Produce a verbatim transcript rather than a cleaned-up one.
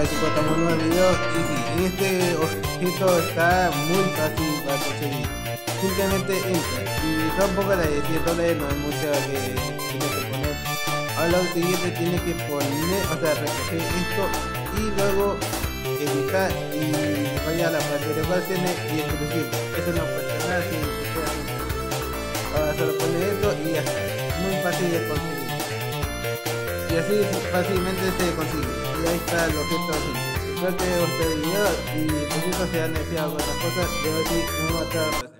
para que contamos nuevos videos y este objeto está muy fácil para conseguir. Simplemente entra y tampoco la de diez dólares no es mucho que tienes que poner. Ahora lo siguiente tienes que poner, o sea, recoger esto y luego editar y vaya la parte de versiones y exclusivo. Eso no puede nada si no. Ahora solo poner esto y ya está. Muy fácil de conseguir. Y así fácilmente se consigue. Y ahí está el objeto así. Espero que os haya gustado el video y por supuesto se han deseado otras cosas. Debo decir, no me ha gustado.